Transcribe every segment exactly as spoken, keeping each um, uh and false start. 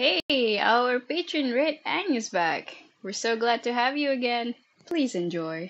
Hey, our patron Relly Daniel is back. We're so glad to have you again. Please enjoy.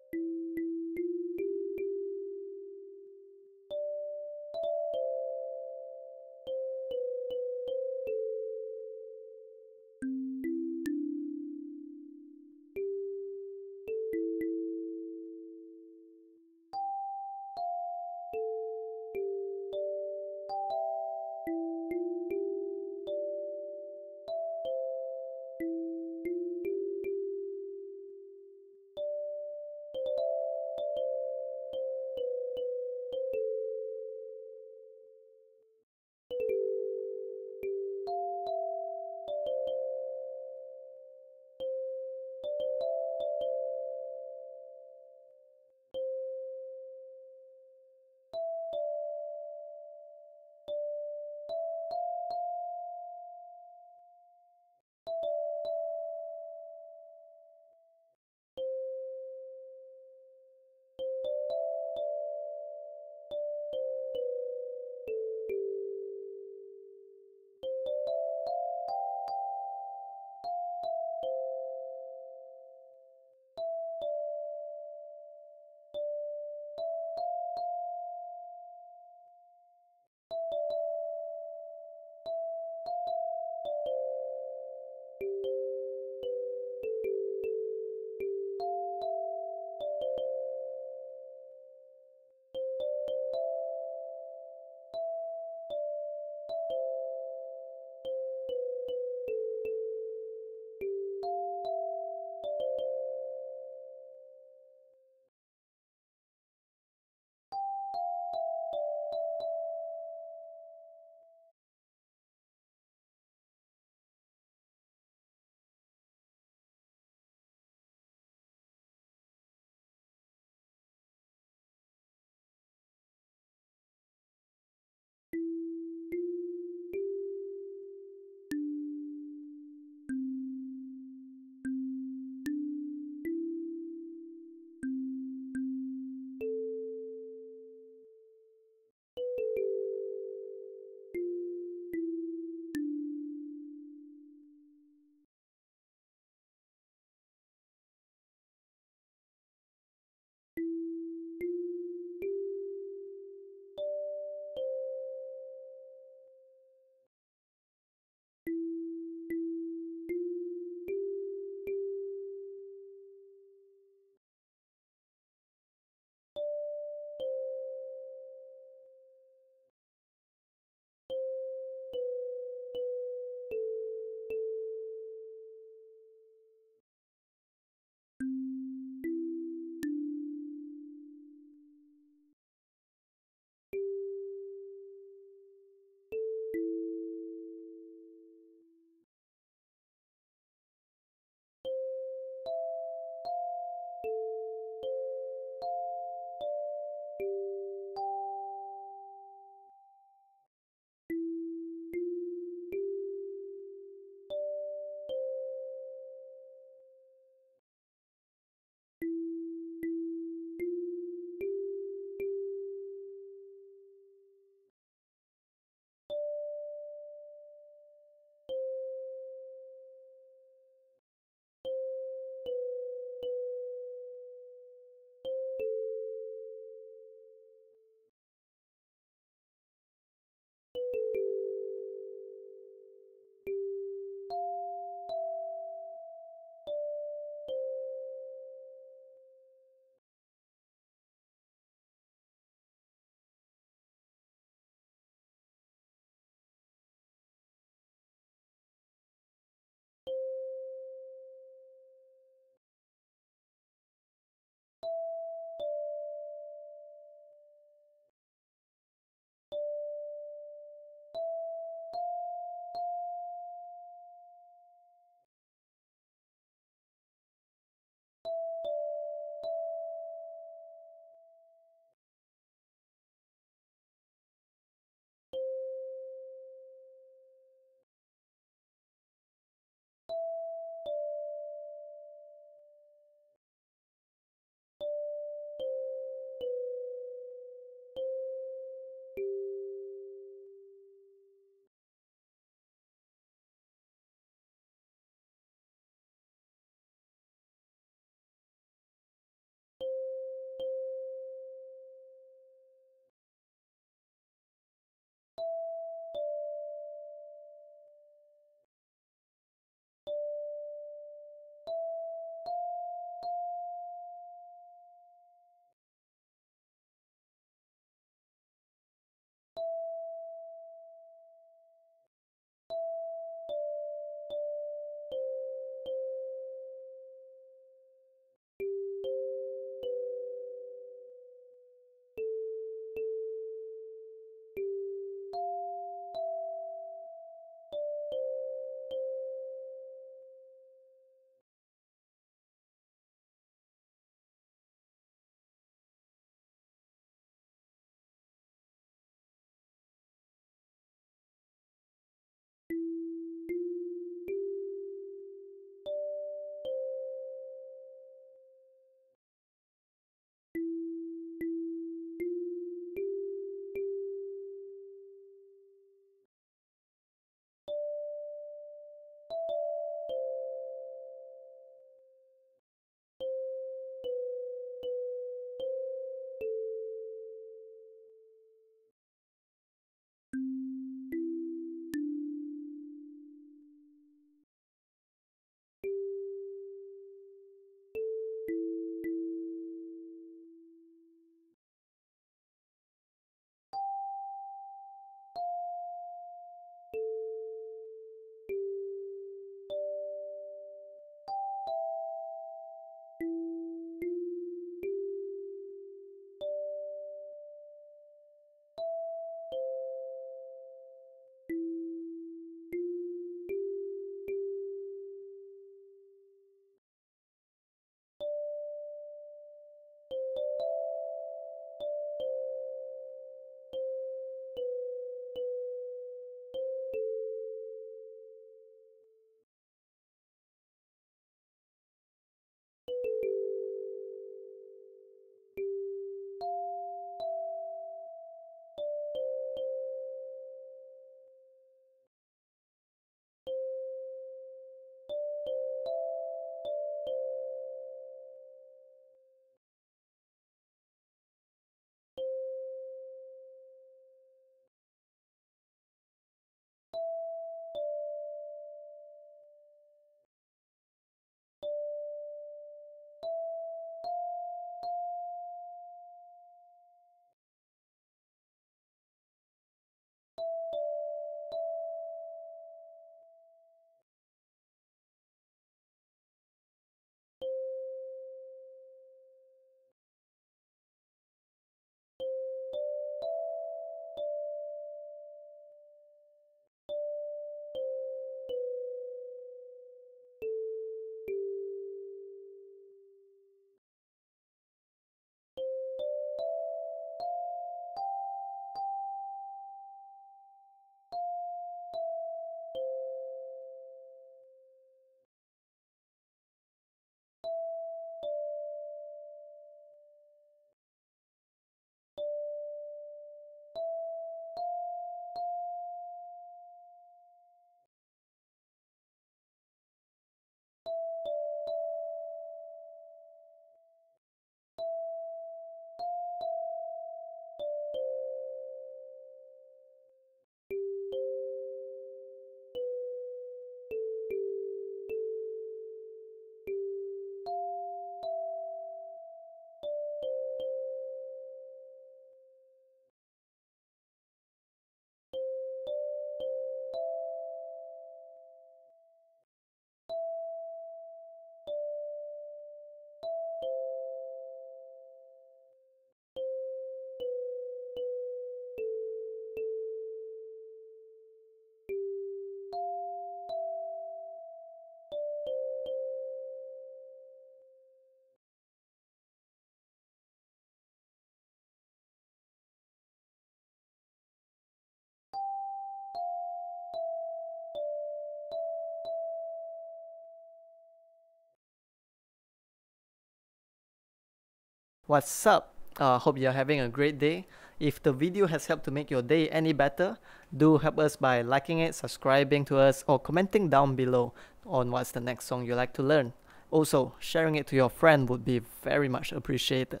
What's up? Uh, hope you're having a great day. If the video has helped to make your day any better, do help us by liking it, subscribing to us, or commenting down below on what's the next song you like to learn. Also, sharing it to your friend would be very much appreciated.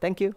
Thank you.